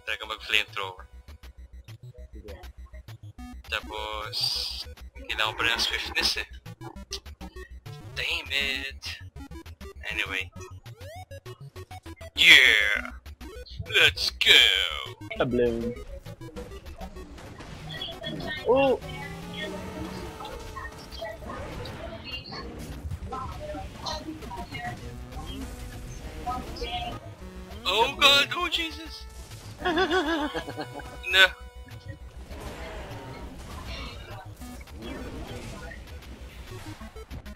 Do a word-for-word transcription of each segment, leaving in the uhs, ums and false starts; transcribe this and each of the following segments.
Kita akan mag-flamethrower. Sige. Tapos, kailangan pa rin ang swiftness eh. Damn it! Anyway. Yeah! Let's go! Tabloon. Oh! Oh god, oh Jesus! No.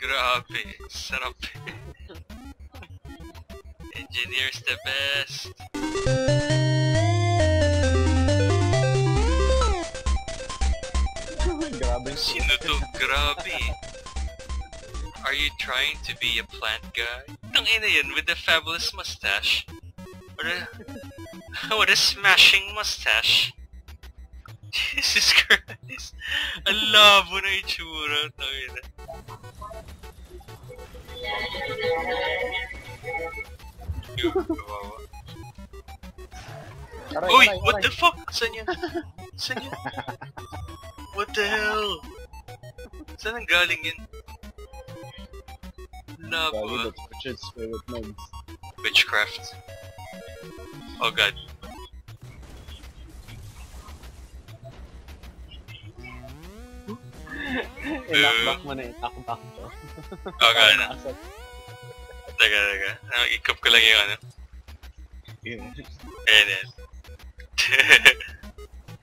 Grabe, sarap. Engineer's the best. Sino to? Grabe. Are you trying to be a plant guy? Nang ina yun with the fabulous mustache. What a, what a smashing mustache. Jesus Christ. Ang labo na itsura. Uy! What the fuck? Saan yan? Saan yan? What the hell? Saan ang galing yan? Labo. Witchcraft. Oh god. Ilakbak mo na itakbak to. Oh god. Daga, daga. Ikap ko lang yung ano. Ayan yan.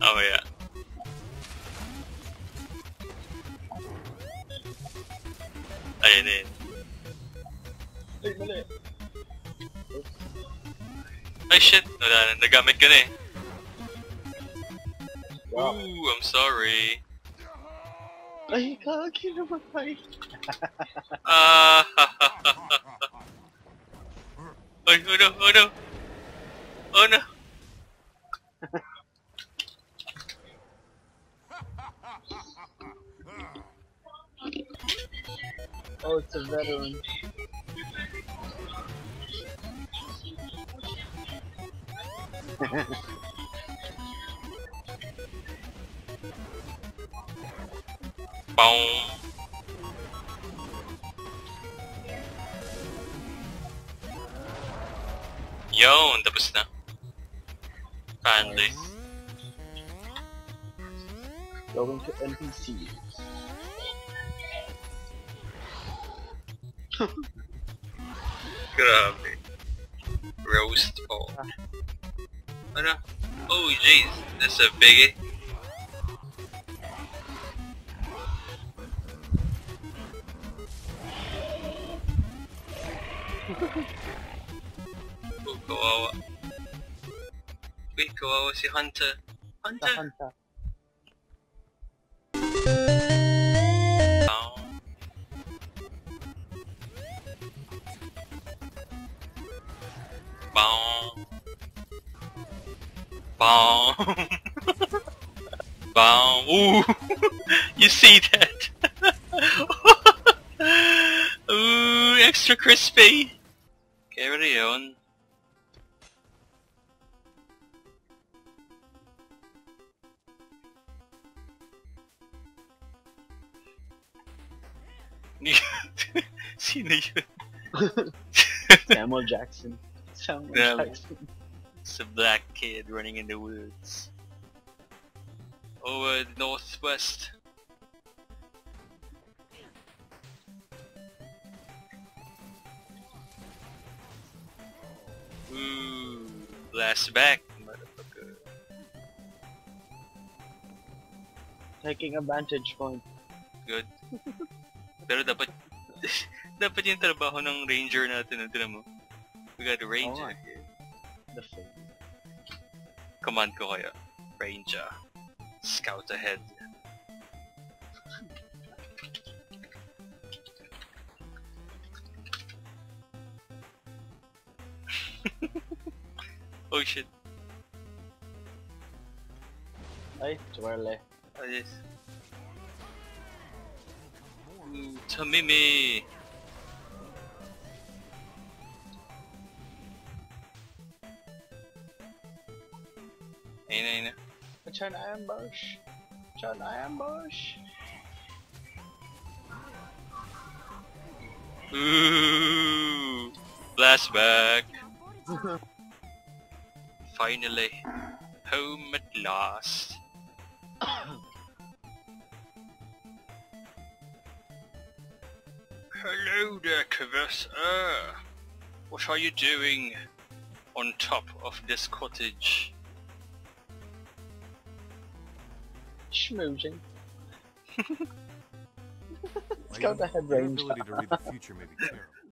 Oh yeah. Ayan yan. Ay, mali. Ay shit, wala na, nagamit ka na eh. Wow. Ooh, I'm sorry. Ay, kaki namatay. Ah, ha, ha, ha, ha. Ay, oh no, oh no. Oh no. Oh, it's a veteran. Boom. Yon, tapos na. Finally. Going to N P Cs. Grabe. Roast ball. Ano? Oh jeez, that's a biggie. Oh, kawawa. Wait, kawawa si Hunter. Hunter! Hunter. Oh. Boom. Boom. Boom. Ooh. You see that? Ooh, extra crispy. Carry on. Sino yun? Samuel Jackson. Samuel yeah. Jackson. It's a black kid running in the woods. Over northwest. Ooh, blast back, motherfucker. Taking a vantage point. Good. Pero dapat dapat yung trabaho ng ranger natin, tinan mo. We got a ranger oh, here. The command ko kaya. Ranger. Scout ahead. Oh shit. Ay, twirly. Oh yes. Ooh, Tamimi! Ain't ain't it? I'm trying to ambush. I'm trying to ambush. Ooh, flashback. Finally, home at last. Hello there, Kvas Er. What are you doing on top of this cottage? Schmoozing. Let's go to head range. Your ability to read the future may be terrible.